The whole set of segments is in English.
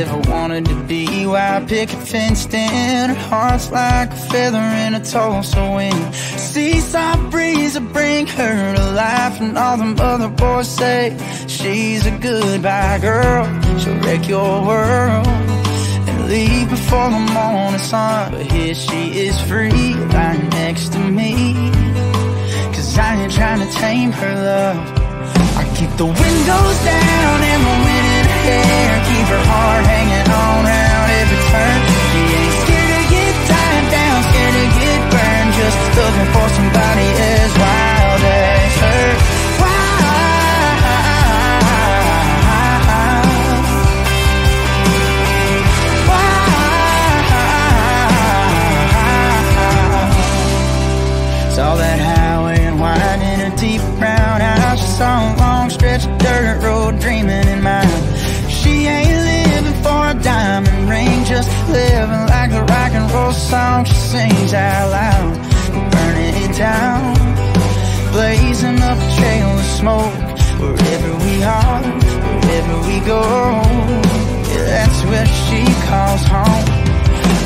ever wanted to be. Why pick a fenced in? Her heart's like a feather in a Tulsa wind. Seaside breeze will bring her to life, and all them other boys say she's a goodbye girl. She'll wreck your world and leave before the morning sun. But here she is free, right next to me, 'cause I ain't trying to tame her love. I keep the windows down and the wind in her hair, keep her heart hanging on round every turn. She ain't scared to get tied down, scared to get burned, just looking for somebody as wild as her. Wild, wild. Saw that highway and winding in her deep brown eyes. Saw a long stretch of dirt road dreaming in mine. She ain't living for a diamond ring, just living like the rock and roll song she sings out loud. Burning it down, blazing up a trail of smoke. Wherever we are, wherever we go, yeah, that's where she calls home.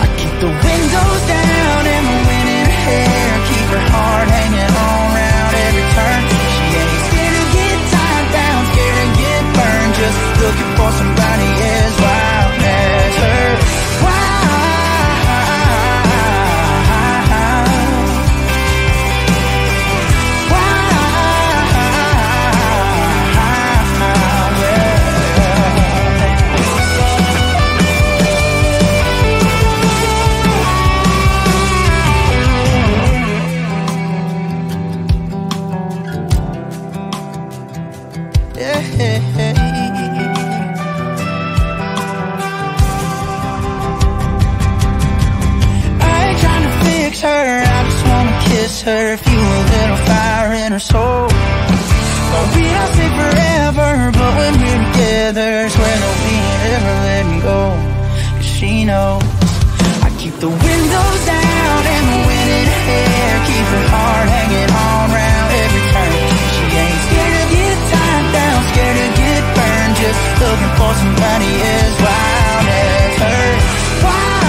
I keep the windows down and the wind in her hair, keep her heart hanging on round every turn. Just looking for somebody as wild as her. Wild, wild, wild, yeah. Her, if you a little fire in her soul. Won't be our same forever, but when we're together, swear no being ever letting go, 'cause she knows. I keep the windows down and the wind in her hair, keep her heart hanging on round every turn. She ain't scared to get tied down, scared to get burned, just looking for somebody as wild as her. Wild.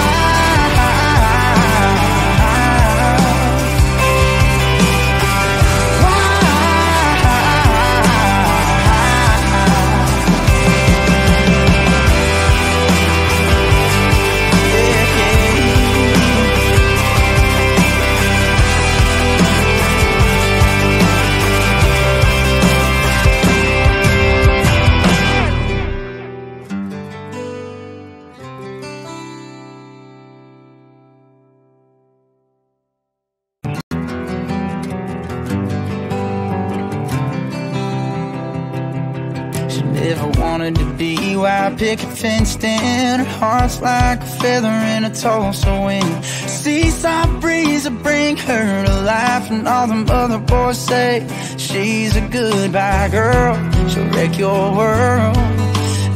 Never wanted to be. Why pick a fenced in? Her heart's like a feather in a Tulsa wind. Seaside breeze will bring her to life, and all them other boys say she's a goodbye girl. She'll wreck your world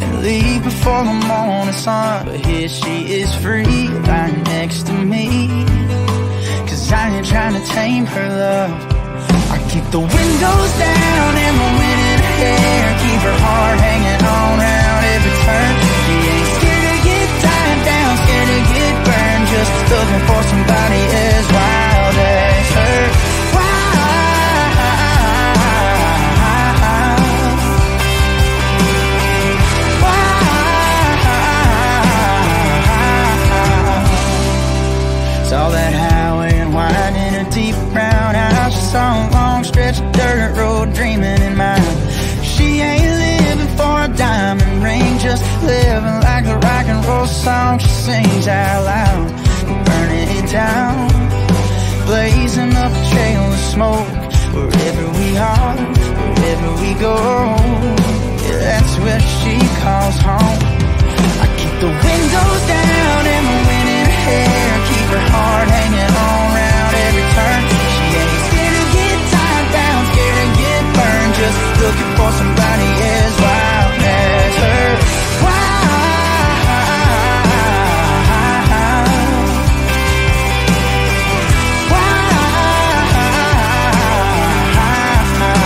and leave before the morning sun. But here she is free, right next to me, 'cause I ain't trying to tame her love. I keep the windows down and the wind in her hair, keep her heart hanging on round every turn. She ain't scared to get tied down, scared to get burned, just looking for somebody as wild as her. Wild, wild, wild. Saw that highway and winding in her deep brown eyes. Saw a long stretch of dirt road dreaming in mine. She ain't living for a diamond ring, just living like the rock and roll song she sings out loud. Burning it down, blazing up a trail of smoke. Wherever we are, wherever we go, yeah, that's where she calls home. I keep the windows down and the wind in her hair, keep her heart hanging on round every turn. Just looking for somebody as wild as her. Wild, wild, wild, wild.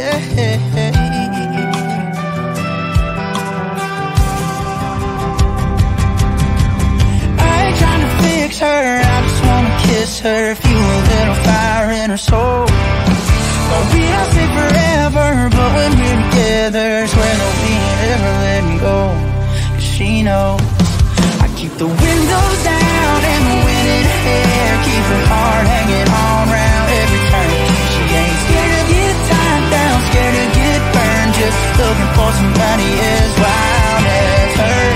I ain't trying to fix her, I just wanna kiss her, feel a little fire in her soul. Won't be us in forever, but when we're together, swear there'll be never letting go, 'cause she knows. I keep the windows down and the wind in her hair, keep her heart hanging on round every turn. She ain't scared to get tied down, scared to get burned, just looking for somebody as wild as her.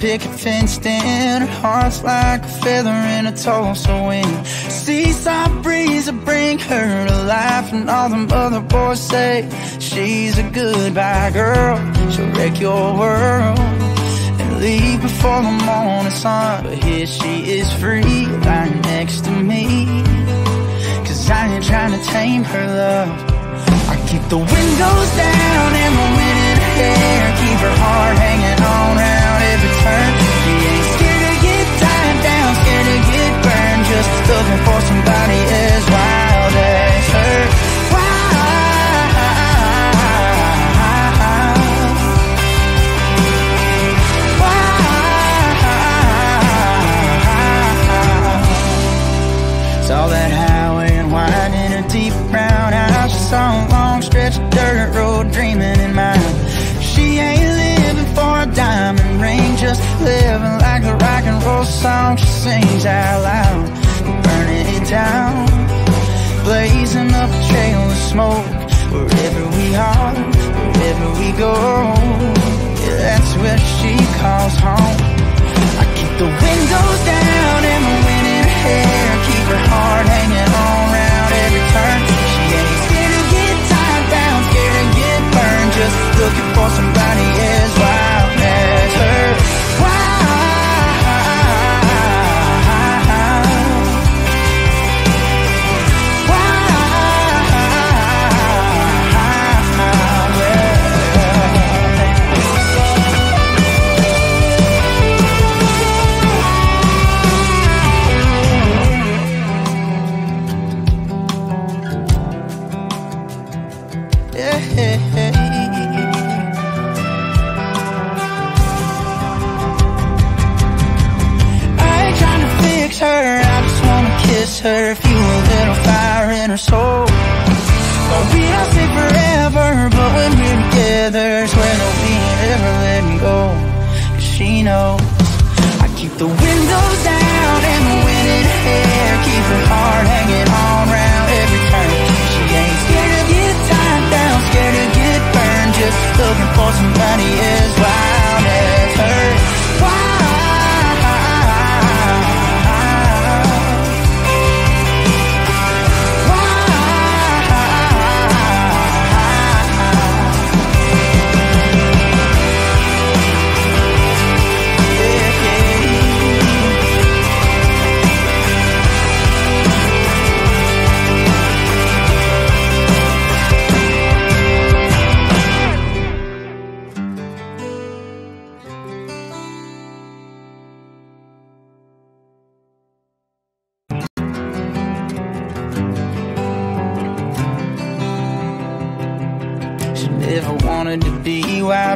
Pick a fence stand, her heart's like a feather in a Tulsa wind. Seaside breeze will bring her to life, and all them other boys say she's a goodbye girl. She'll wreck your world and leave before the morning sun. But here she is free, lying next to me, 'cause I ain't trying to tame her love. I keep the windows down and the wind in her hair, keep her heart hanging on round every turn. She ain't scared to get tied down, scared to get burned, just looking for somebody as wild as her. Wild. Saw that highway and winding deep brown eyes, she saw a long stretch of dirt road dreaming in mine. She ain't living for a diamond ring, just living like the rock and roll song she sings out loud. We're burning it down, blazing up a trail of smoke. Wherever we are, wherever we go, yeah, that's where she calls home. I keep the windows down and the wind in her hair, keep her heart hanging on round every turn. She ain't scared to get tied down, scared to get burned, just looking for somebody as wild as her. Her, feel a little fire in her soul. Won't be us in forever, but when we're together, swear there'll be never letting go, 'cause she knows. I keep the windows down and the wind in her hair, keep her heart hanging on round every turn. She ain't scared to get tied down, scared to get burned, just looking for somebody as wild as her. Wild.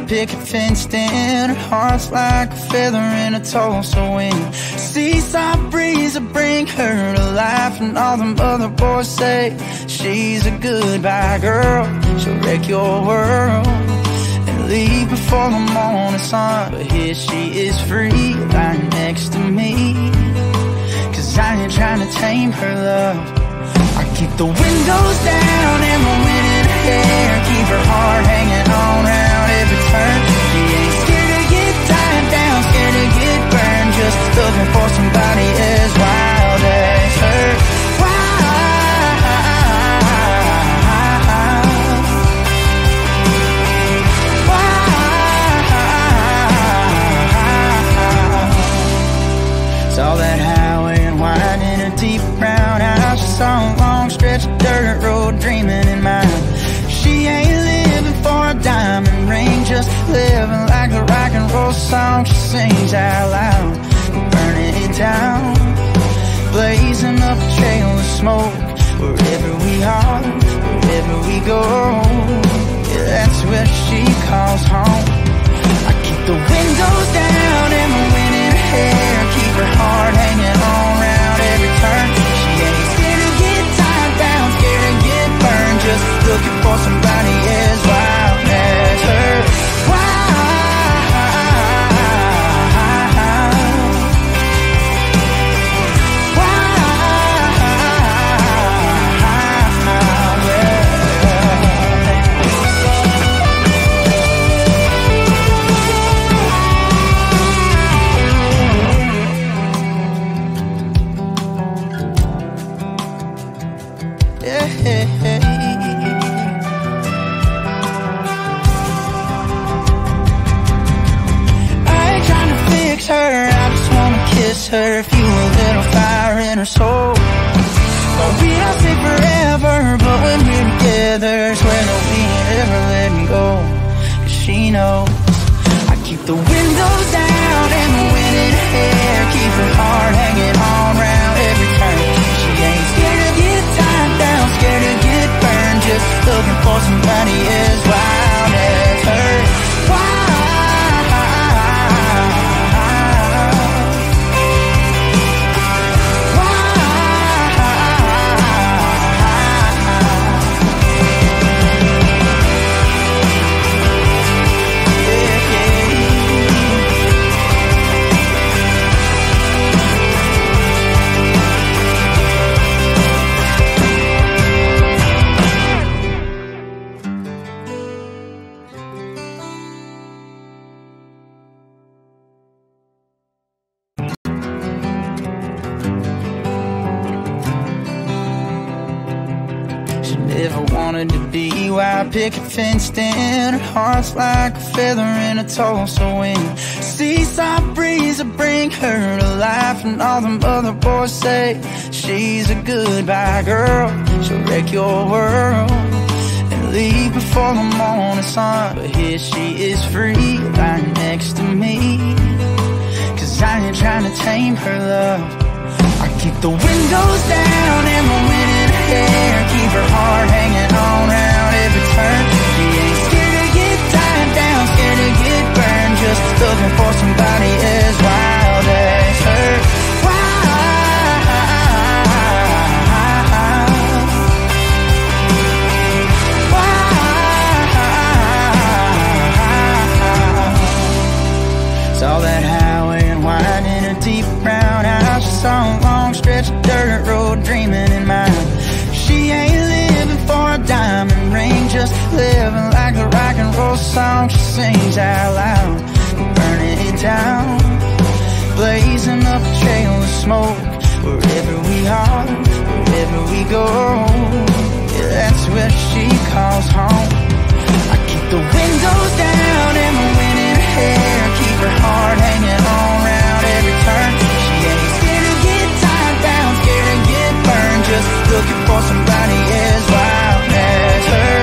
Pick a fence stand, her heart's like a feather in a Tulsa wind. Seaside breeze will bring her to life, and all them other boys say she's a goodbye girl. She'll wreck your world and leave before the morning sun. But here she is free, lying next to me, 'cause I ain't trying to tame her love. I keep the windows down and the wind in her hair, keep her heart hanging on round every turn. song she sings out loud. We're burning it down, blazing up a trail of smoke. Wherever we are, wherever we go, yeah, that's where she calls home. I keep the windows down and the wind in her hair, keep her heart hanging on round every turn. She ain't scared to get tied down, scared to get burned, just looking for somebody as wild as her. Her, fuel a little fire in her soul. Well, we don't stay forever, but when we're together, swear no, we ain't ever letting go, 'cause she knows. I keep the windows down and the wind in her hair, keep her heart hanging on round every turn. She ain't scared to get tied down, scared to get burned, just looking for somebody as wild as her. Picket fenced in, her heart's like a feather in a Tulsa wind. Seaside breeze will bring her to life, and all them other boys say she's a goodbye girl. She'll wreck your world and leave before the morning sun. But here she is free, lying next to me, 'cause I ain't trying to tame her love. I keep the windows down and the wind in her hair, keep her heart hanging on round. She ain't scared to get tied down, scared to get burned, just looking for somebody as wild as her. Saw that highway and wine in her deep brown eyes. She saw a long stretch of dirt road dreaming in mine. She ain't living for a diamond ring, just living like the rock and roll song she sings out loud. We're burning it down, blazing up a trail of smoke. Wherever we are, wherever we go, yeah, that's where she calls home. I keep the windows down and the wind in her hair, keep her heart hanging on round every turn. She ain't scared to get tied down, scared to get burned, just looking for somebody as wild as her.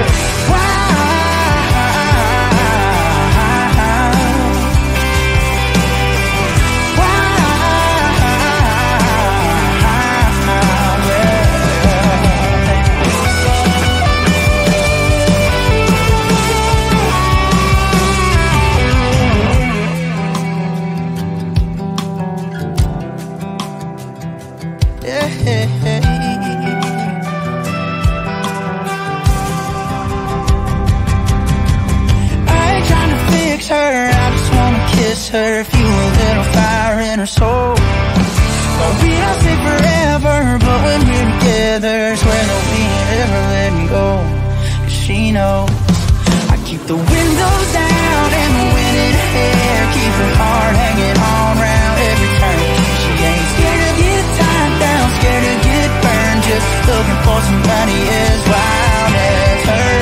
Her, fuel a little fire in her soul. Well, we don't stay forever, but when we're together, swear no, we ain't ever letting go, 'cause she knows. I keep the windows down and the wind in her hair, keep her heart hanging on round every turn. She ain't scared to get tied down, scared to get burned, just looking for somebody as wild as her.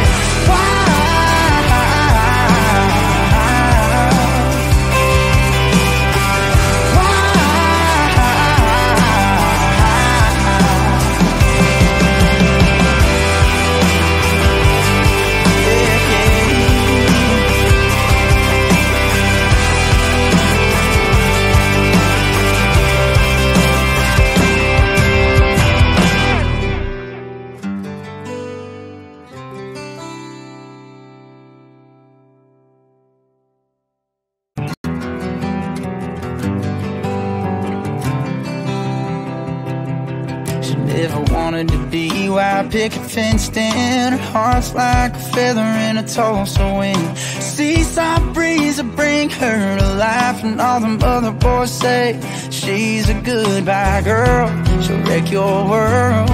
ever wanted to be. Why pick a fenced in? Her heart's like a feather in a Tulsa wind. Seaside breeze will bring her to life, and all them other boys say she's a goodbye girl. She'll wreck your world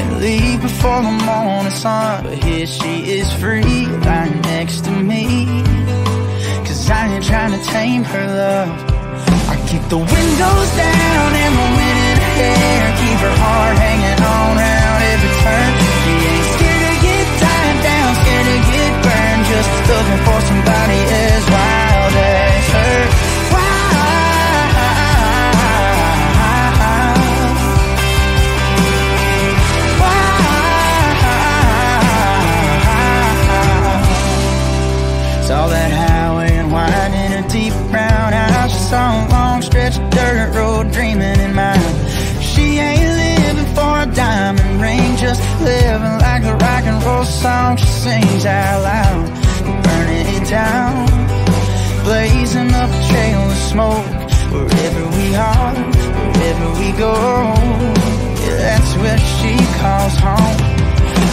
and leave before the morning sun. But here she is free, right next to me, 'cause I ain't trying to tame her love. I keep the windows down and the wind in her hair, keep her heart hanging on round every turn. She ain't scared to get tied down, scared to get burned, just looking for somebody as wild as her. Wild, wild. Saw that highway and winding her deep brown eyes, she saw a long stretch of dirt road dreaming in mine. She ain't living for a diamond ring, just living like the rock and roll song she sings out loud. We're burning it down, blazing up a trail of smoke. Wherever we are, wherever we go, yeah, that's where she calls home.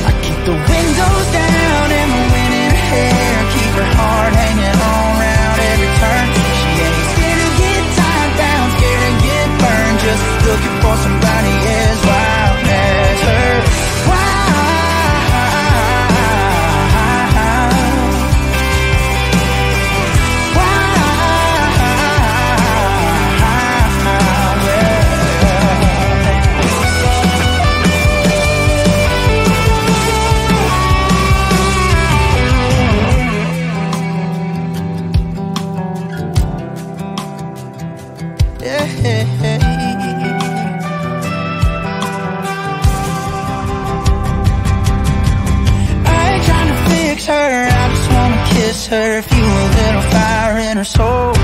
I keep the windows down and the wind in her hair, keep her heart hanging on round every turn. She ain't scared to get tied down, scared to get burned, just looking for somebody as wild as her. Her, if you a little fire in her soul, won't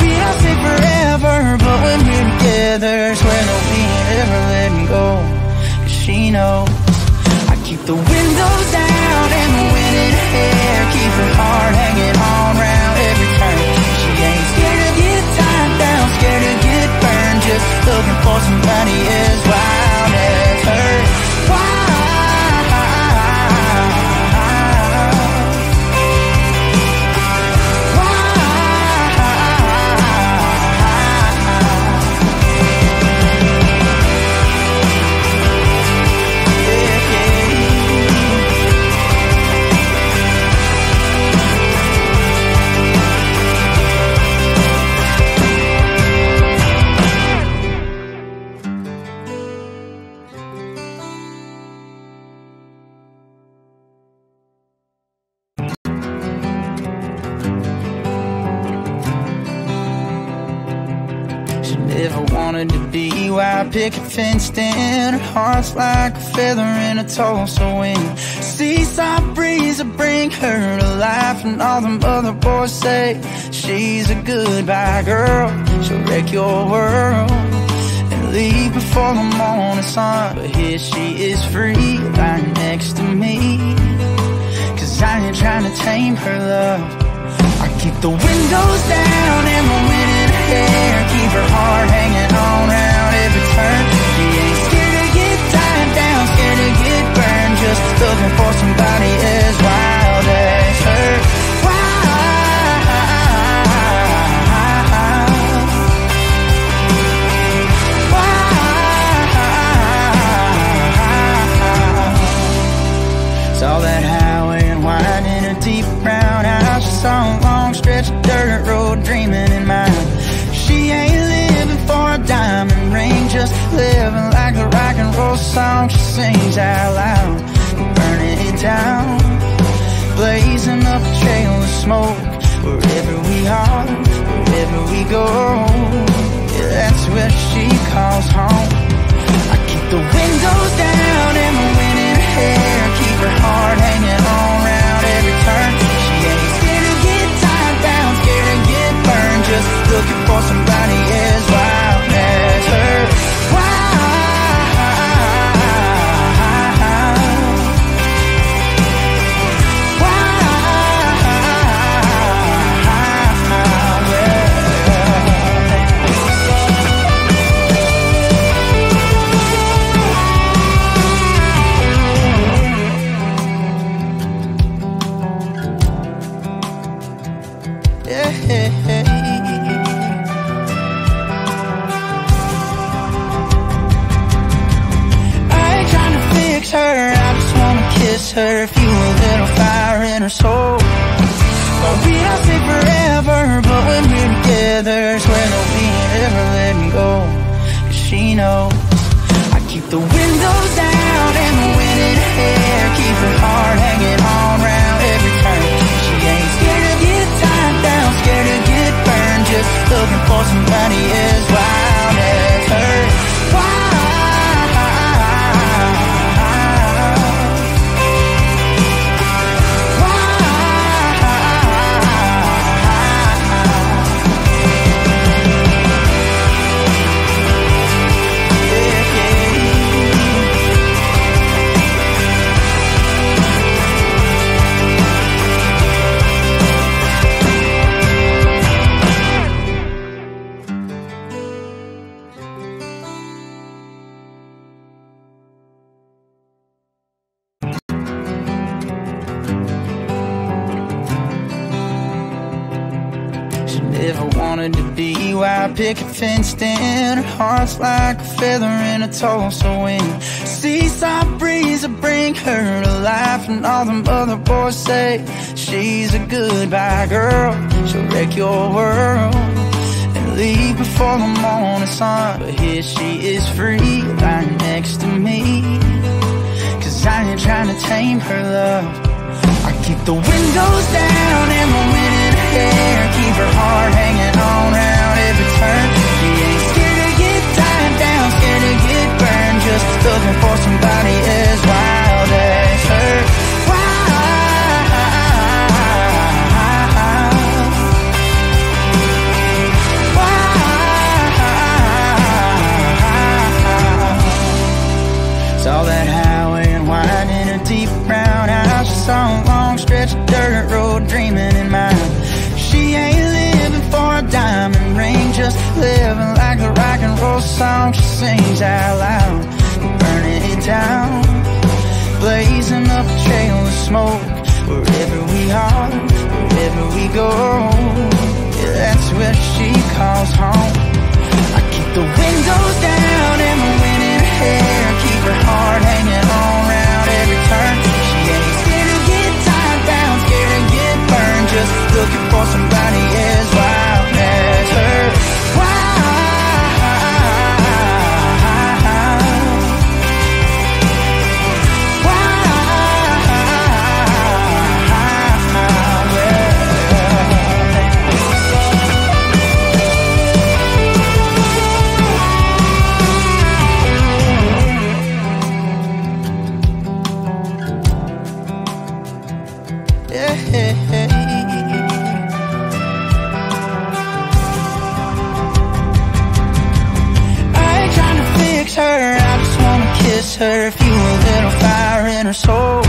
be our fate forever, but when we're together, swear no we ain't ever letting go, 'cause she knows. I keep the windows down and the wind in her hair, keep her heart hanging on round every turn. She ain't scared to get tied down, scared to get burned, just looking for somebody as wild as her. Wild. Never wanted to be. Why pick a fenced in? Her heart's like a feather in a Tulsa wind. Seaside breeze will bring her to life, and all them other boys say she's a goodbye girl. She'll wreck your world and leave before the morning sun. But here she is free, right next to me, 'cause I ain't trying to tame her love. I keep the windows down and the wind in her hair, keep her heart hanging on round every turn. She ain't scared to get tied down, scared to get burned, just looking for somebody as wild as her. Wild, wild. Saw that highway and winding her deep brown eyes, she saw a long stretch of dirt road dreaming in mine. She ain't living for a diamond ring, just living like the rock and roll song she sings out loud. We're burning it down, blazing up a trail of smoke. Wherever we are, wherever we go, yeah, that's where she calls home. I keep the windows down and the wind in her hair, keep her heart hanging on round every turn. Just looking for somebody as wild as her. Wild, wild, wild. I ain't trying to fix her, I just wanna kiss her, feel a little fire in her soul. Won't be us in forever, but when we're together, swear there'll be never letting go, 'cause she knows. I keep the windows down and the wind in her hair, keep her heart hanging on round every turn. She ain't scared to get tied down, scared to get burned, just looking for somebody as wild as her. Pick a fence stand, her heart's like a feather in a Tulsa wind. Seaside breeze will bring her to life, and all them other boys say she's a goodbye girl. She'll wreck your world and leave before the morning sun. But here she is free, lying next to me, 'cause I ain't trying to tame her love. I keep the windows down and the wind in her hair, keep her heart hanging on round every turn. She ain't scared to get tied down, scared to get burned, just looking for somebody as wild as her. Wild. Saw that highway and winding deep brown eyes, she saw a long stretch of dirt road dreaming in mine. She ain't living for a diamond ring, just living like the rock and roll song she sings out loud. Burning it down, blazing up a trail of smoke. Wherever we are, wherever we go, yeah, that's where she calls home. I keep the windows down and the wind in her hair, keep her heart hanging on round every turn. She ain't scared to get tied down, scared to get burned, just looking for somebody as wild as her. Her, feel a little fire in her soul.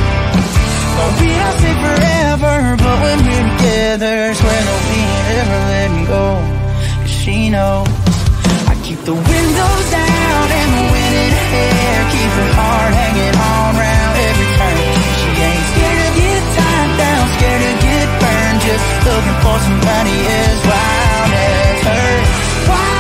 Won't be us in forever, but when we're together, swear there'll be never letting go, 'cause she knows. I keep the windows down and the wind in her hair, keep her heart hanging on round every turn. She ain't scared to get tied down, scared to get burned, just looking for somebody as wild as her. Wild.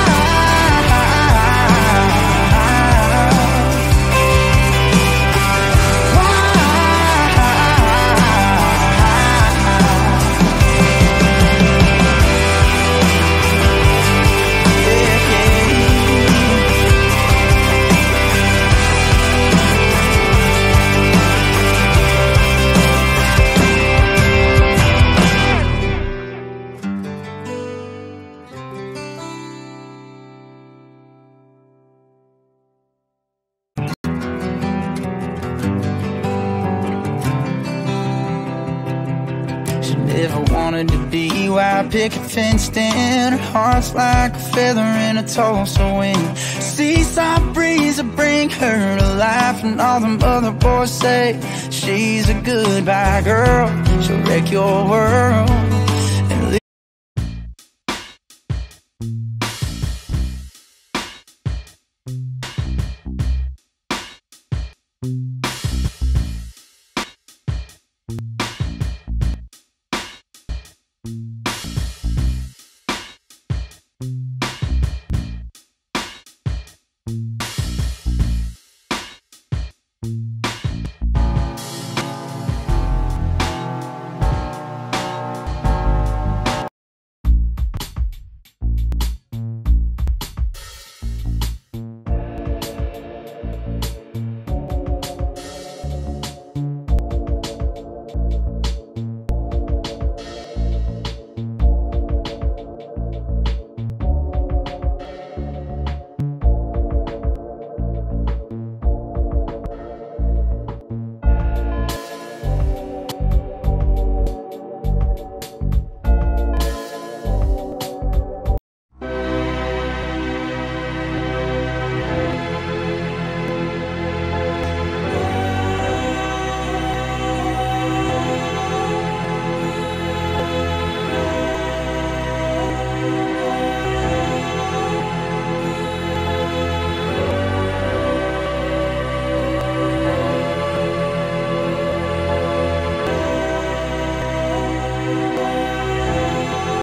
Pick a fence stand, her heart's like a feather in a Tulsa wind. Seaside breeze will bring her to life, and all them other boys say she's a goodbye girl. She'll wreck your world